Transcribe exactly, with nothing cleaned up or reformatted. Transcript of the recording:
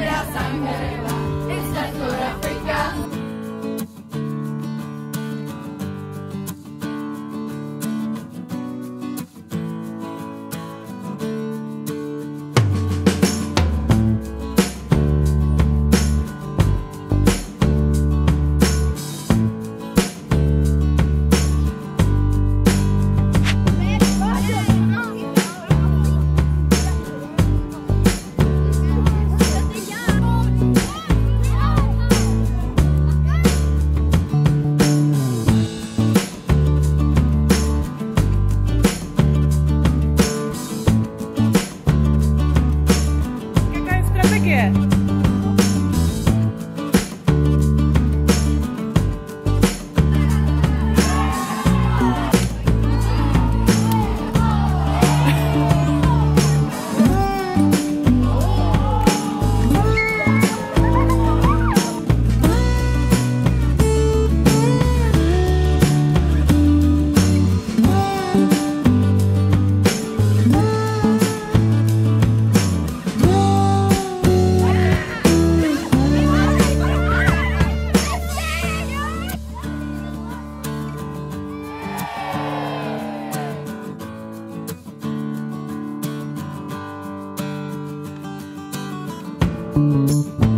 Zambia, Sangareva, it's North Africa. Thank you.